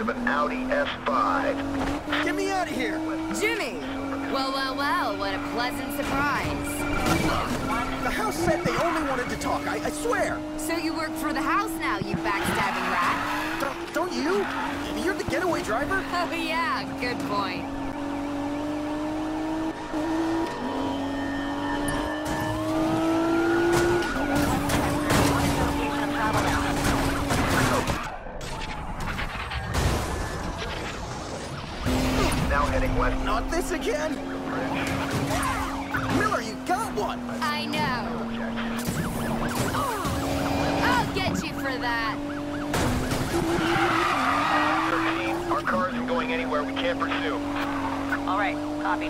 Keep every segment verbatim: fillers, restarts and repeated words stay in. of an Audi S five. Get me out of here! Jimmy! Well, well, well, what a pleasant surprise. The House said they only wanted to talk, I, I swear! So you work for the House now, you backstabbing rat? Don't, don't you? You're the getaway driver? Oh yeah, good point. Not this again! Miller, you got one! I know. I'll get you for that. thirteen, our car isn't going anywhere. We can't pursue. All right, copy.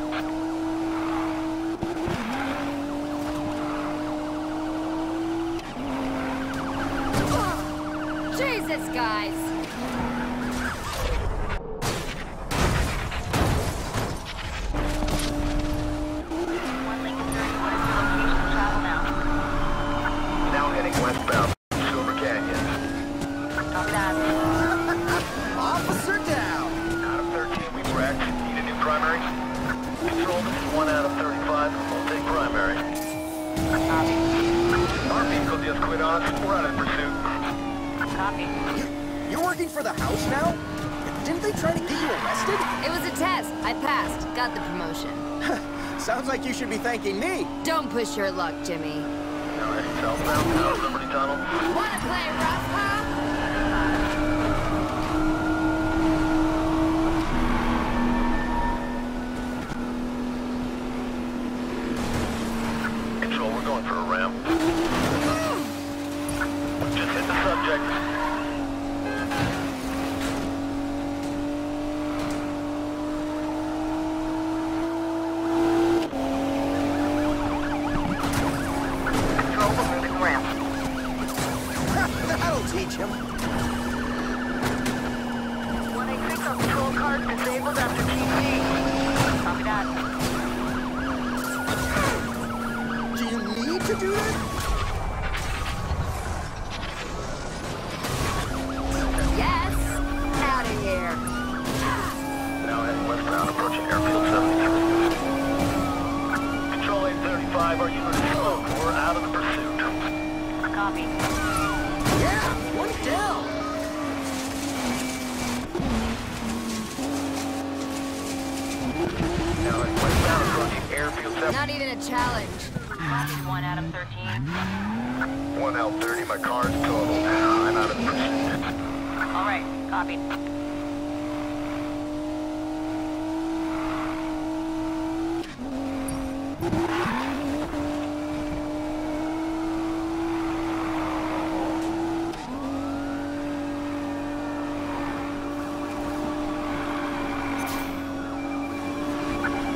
Oh, Jesus, guys! Sounds like you should be thanking me. Don't push your luck, Jimmy. Now heading southbound to Liberty Tunnel. Wanna play rough, huh? Control, we're going for a ramp. Move! Just hit the subject. Not even a challenge. One out of thirteen. One out of thirty. My car's totaled. I'm out of pursuit. All right, copy.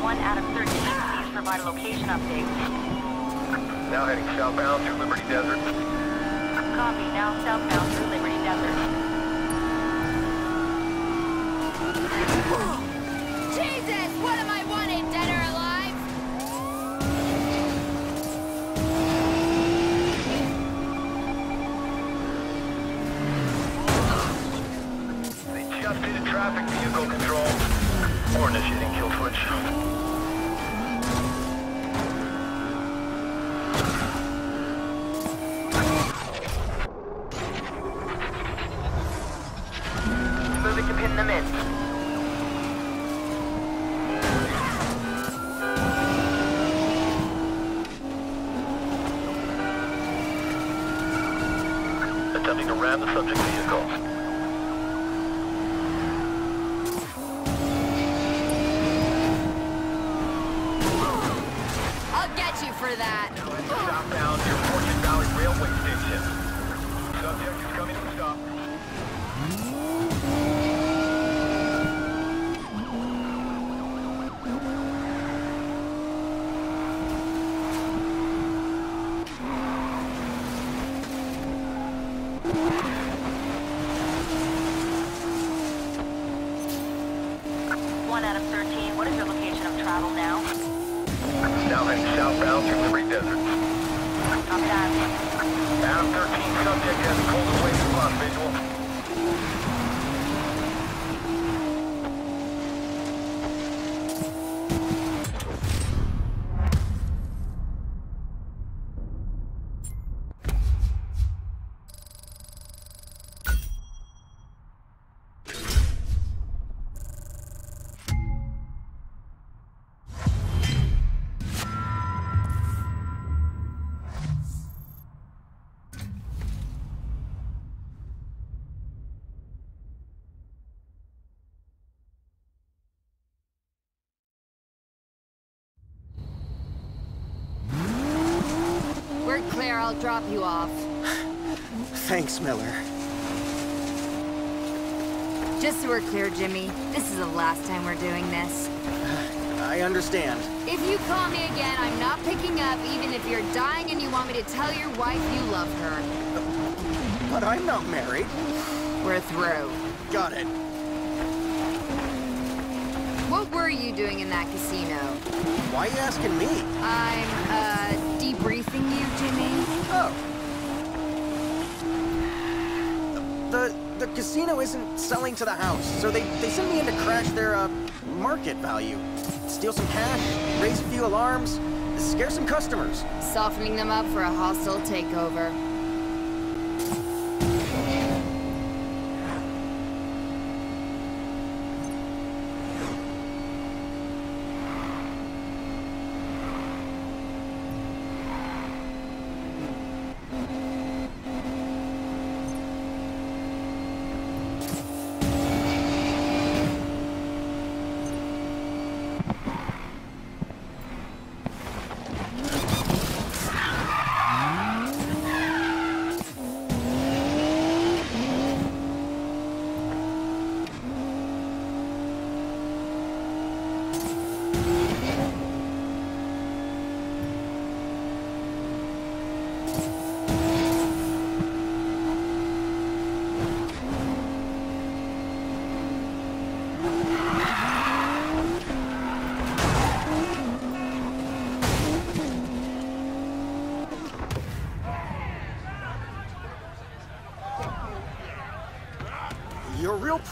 One out of thirteen. Provide a location update. Now heading southbound through Liberty Desert. Copy, now southbound through Liberty Desert. Oh. Jesus, what am I wanting, dead or alive? They just did a traffic vehicle control. Or initiating kill switch. Attempting to ram the subject vehicle. I'll get you for that. Now heading southbound near Fortune Valley Railway Station. Subject is coming to a stop. Down thirteen, subject has a cold away from visual. there, I'll drop you off. Thanks, Miller. Just so we're clear, Jimmy, this is the last time we're doing this. I understand. If you call me again, I'm not picking up, even if you're dying and you want me to tell your wife you love her. But I'm not married. We're through. Got it. What were you doing in that casino? Why are you asking me? I'm, uh, debriefing you, Jimmy. Oh. The, the casino isn't selling to the house, so they, they sent me in to crash their, uh, market value. Steal some cash, raise a few alarms, scare some customers. Softening them up for a hostile takeover.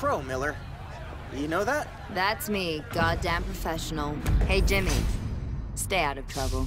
Pro, Miller. You know that? That's me, goddamn professional. Hey, Jimmy, stay out of trouble.